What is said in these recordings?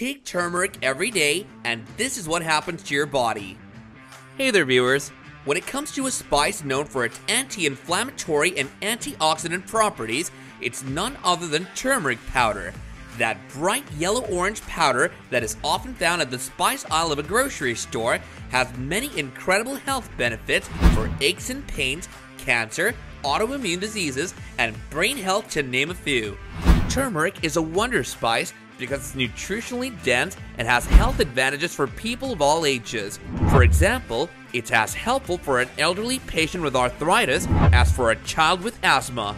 Take turmeric every day, and this is what happens to your body. Hey there, viewers. When it comes to a spice known for its anti-inflammatory and antioxidant properties, it's none other than turmeric powder. That bright yellow-orange powder that is often found at the spice aisle of a grocery store has many incredible health benefits for aches and pains, cancer, autoimmune diseases, and brain health, to name a few. Turmeric is a wonder spice because it's nutritionally dense and has health advantages for people of all ages. For example, it's as helpful for an elderly patient with arthritis as for a child with asthma.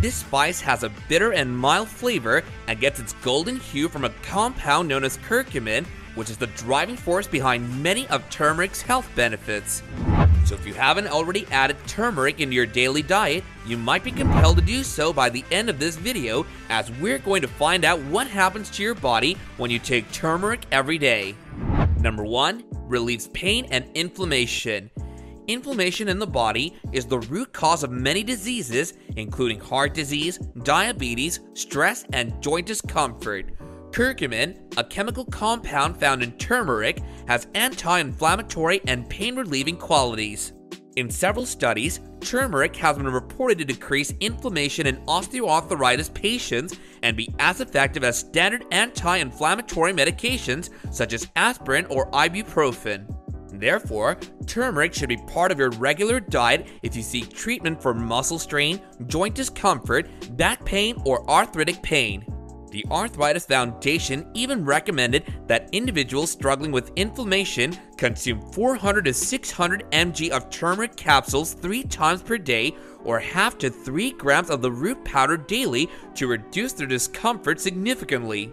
This spice has a bitter and mild flavor and gets its golden hue from a compound known as curcumin, which is the driving force behind many of turmeric's health benefits. So if you haven't already added turmeric into your daily diet, you might be compelled to do so by the end of this video, as we're going to find out what happens to your body when you take turmeric every day. Number 1. Relieves pain and inflammation. Inflammation in the body is the root cause of many diseases, including heart disease, diabetes, stress, and joint discomfort. Curcumin, a chemical compound found in turmeric, has anti-inflammatory and pain-relieving qualities. In several studies, turmeric has been reported to decrease inflammation in osteoarthritis patients and be as effective as standard anti-inflammatory medications such as aspirin or ibuprofen. Therefore, turmeric should be part of your regular diet if you seek treatment for muscle strain, joint discomfort, back pain, or arthritic pain. The Arthritis Foundation even recommended that individuals struggling with inflammation consume 400 to 600 mg of turmeric capsules 3 times per day, or half to 3 grams of the root powder daily, to reduce their discomfort significantly.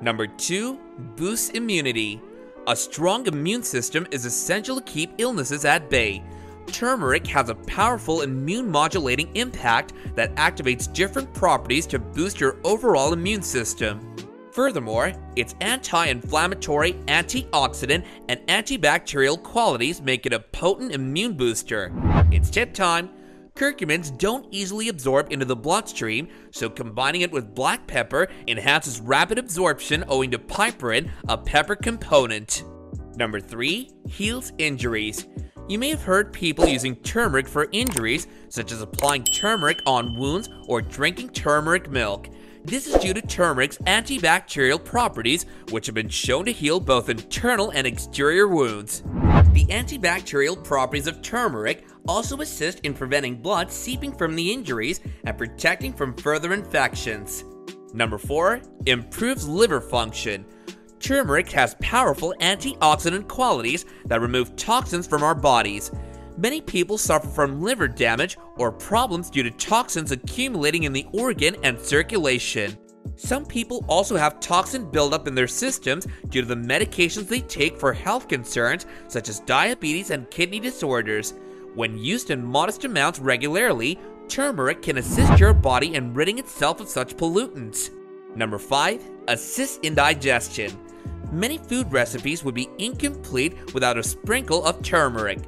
Number 2. Boosts immunity. A strong immune system is essential to keep illnesses at bay. Turmeric has a powerful immune-modulating impact that activates different properties to boost your overall immune system. Furthermore, its anti-inflammatory, antioxidant, and antibacterial qualities make it a potent immune booster. It's tip time! Curcumins don't easily absorb into the bloodstream, so combining it with black pepper enhances rapid absorption owing to piperine, a pepper component. Number 3. Heals injuries. You may have heard people using turmeric for injuries, such as applying turmeric on wounds or drinking turmeric milk. This is due to turmeric's antibacterial properties, which have been shown to heal both internal and exterior wounds. The antibacterial properties of turmeric also assist in preventing blood seeping from the injuries and protecting from further infections. Number 4. Improves liver function. Turmeric has powerful antioxidant qualities that remove toxins from our bodies. Many people suffer from liver damage or problems due to toxins accumulating in the organ and circulation. Some people also have toxin buildup in their systems due to the medications they take for health concerns such as diabetes and kidney disorders. When used in modest amounts regularly, turmeric can assist your body in ridding itself of such pollutants. Number 5. Assists in digestion. Many food recipes would be incomplete without a sprinkle of turmeric.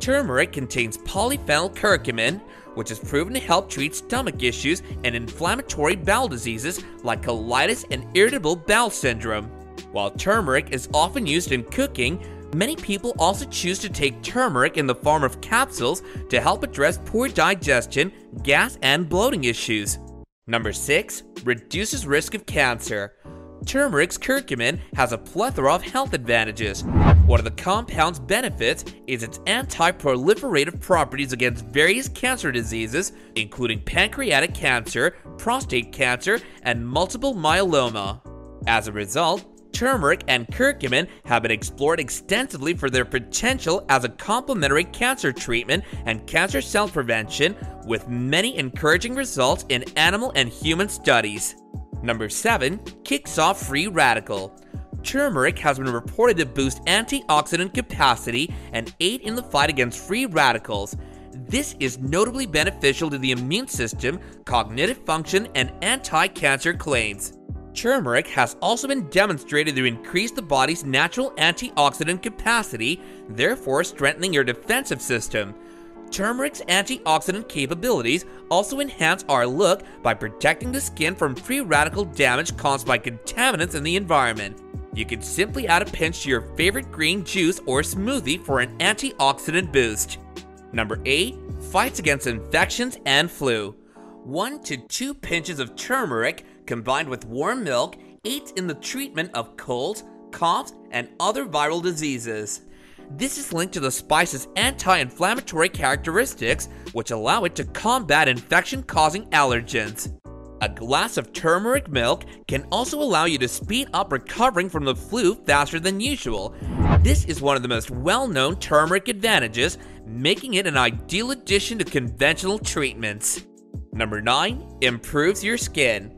Turmeric contains polyphenol curcumin, which is proven to help treat stomach issues and inflammatory bowel diseases like colitis and irritable bowel syndrome. While turmeric is often used in cooking, many people also choose to take turmeric in the form of capsules to help address poor digestion, gas, and bloating issues. Number 6. Reduces risk of cancer. Turmeric's curcumin has a plethora of health advantages. One of the compound's benefits is its anti-proliferative properties against various cancer diseases, including pancreatic cancer, prostate cancer, and multiple myeloma. As a result, turmeric and curcumin have been explored extensively for their potential as a complementary cancer treatment and cancer cell prevention, with many encouraging results in animal and human studies. Number 7. Kicks off free radical. Turmeric has been reported to boost antioxidant capacity and aid in the fight against free radicals. This is notably beneficial to the immune system, cognitive function, and anti-cancer claims. Turmeric has also been demonstrated to increase the body's natural antioxidant capacity, therefore strengthening your defensive system. Turmeric's antioxidant capabilities also enhance our look by protecting the skin from free radical damage caused by contaminants in the environment. You can simply add a pinch to your favorite green juice or smoothie for an antioxidant boost. Number 8. Fights against infections and flu. 1 to 2 pinches of turmeric combined with warm milk aids in the treatment of colds, coughs, and other viral diseases. This is linked to the spice's anti-inflammatory characteristics, which allow it to combat infection-causing allergens. A glass of turmeric milk can also allow you to speed up recovering from the flu faster than usual. This is one of the most well-known turmeric advantages, making it an ideal addition to conventional treatments. Number 9. Improves your skin.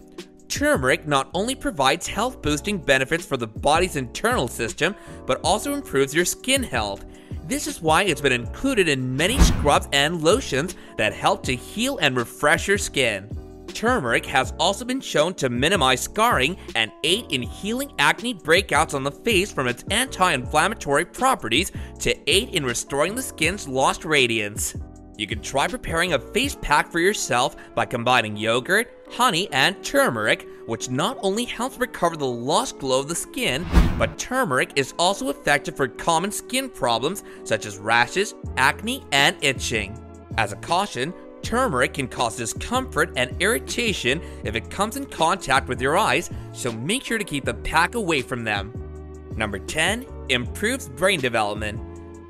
Turmeric not only provides health-boosting benefits for the body's internal system, but also improves your skin health. This is why it's been included in many scrubs and lotions that help to heal and refresh your skin. Turmeric has also been shown to minimize scarring and aid in healing acne breakouts on the face from its anti-inflammatory properties to aid in restoring the skin's lost radiance. You can try preparing a face pack for yourself by combining yogurt, honey, and turmeric, which not only helps recover the lost glow of the skin, but turmeric is also effective for common skin problems such as rashes, acne, and itching. As a caution, turmeric can cause discomfort and irritation if it comes in contact with your eyes, so make sure to keep the pack away from them. Number 10. Improves brain development.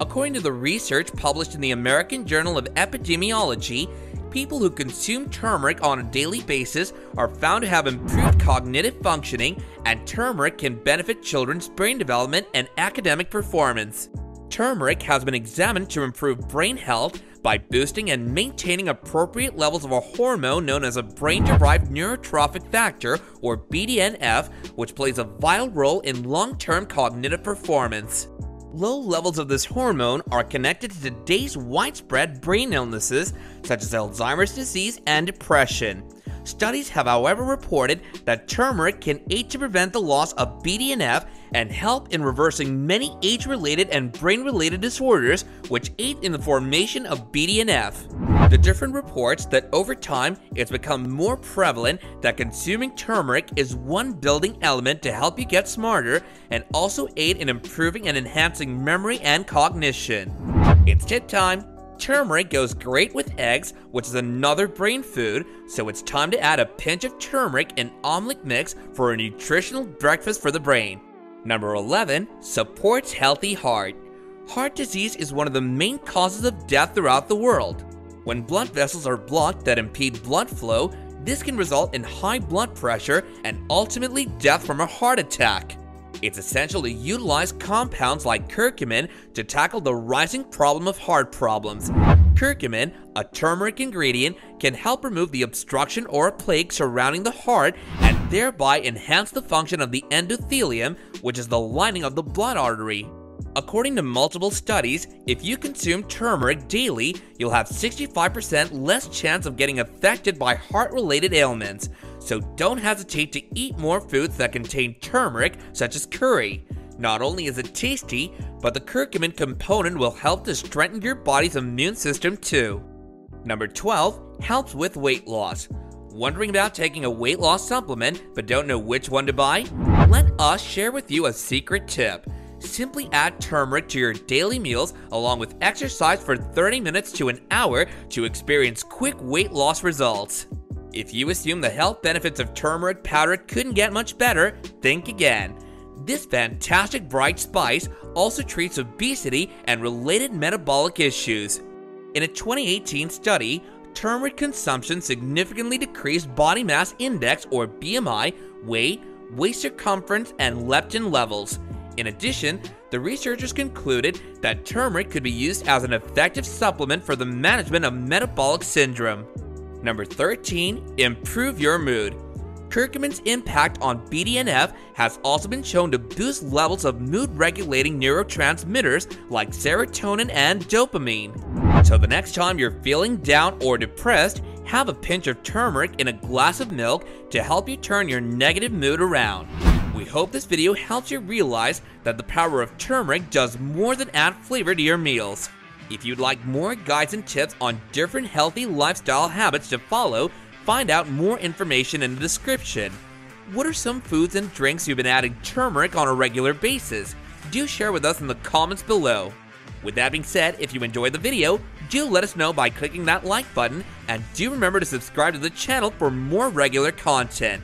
According to the research published in the American Journal of Epidemiology, people who consume turmeric on a daily basis are found to have improved cognitive functioning, and turmeric can benefit children's brain development and academic performance. Turmeric has been examined to improve brain health by boosting and maintaining appropriate levels of a hormone known as a brain-derived neurotrophic factor, or BDNF, which plays a vital role in long-term cognitive performance. Low levels of this hormone are connected to today's widespread brain illnesses such as Alzheimer's disease and depression. Studies have however reported that turmeric can aid to prevent the loss of BDNF and help in reversing many age-related and brain-related disorders which aid in the formation of BDNF. The different reports that over time it's become more prevalent that consuming turmeric is one building element to help you get smarter and also aid in improving and enhancing memory and cognition. It's tip time! Turmeric goes great with eggs, which is another brain food, so it's time to add a pinch of turmeric in omelet mix for a nutritional breakfast for the brain. Number 11. Supports healthy heart. Heart disease is one of the main causes of death throughout the world. When blood vessels are blocked that impede blood flow, this can result in high blood pressure and ultimately death from a heart attack. It's essential to utilize compounds like curcumin to tackle the rising problem of heart problems. Curcumin, a turmeric ingredient, can help remove the obstruction or plaque surrounding the heart and thereby enhance the function of the endothelium, which is the lining of the blood artery. According to multiple studies, if you consume turmeric daily, you'll have 65% less chance of getting affected by heart-related ailments. So don't hesitate to eat more foods that contain turmeric, such as curry. Not only is it tasty, but the curcumin component will help to strengthen your body's immune system too. Number 12. Helps with weight loss. Wondering about taking a weight loss supplement but don't know which one to buy? Let us share with you a secret tip. Simply add turmeric to your daily meals along with exercise for 30 minutes to an hour to experience quick weight loss results. If you assume the health benefits of turmeric powder couldn't get much better, think again. This fantastic bright spice also treats obesity and related metabolic issues. In a 2018 study, turmeric consumption significantly decreased body mass index or BMI, weight, waist circumference, and leptin levels. In addition, the researchers concluded that turmeric could be used as an effective supplement for the management of metabolic syndrome. Number 13. Improve your mood. Curcumin's impact on BDNF has also been shown to boost levels of mood-regulating neurotransmitters like serotonin and dopamine. So the next time you're feeling down or depressed, have a pinch of turmeric in a glass of milk to help you turn your negative mood around. We hope this video helps you realize that the power of turmeric does more than add flavor to your meals. If you'd like more guides and tips on different healthy lifestyle habits to follow, find out more information in the description. What are some foods and drinks you've been adding turmeric on a regular basis? Do share with us in the comments below. With that being said, if you enjoyed the video, do let us know by clicking that like button, and do remember to subscribe to the channel for more regular content.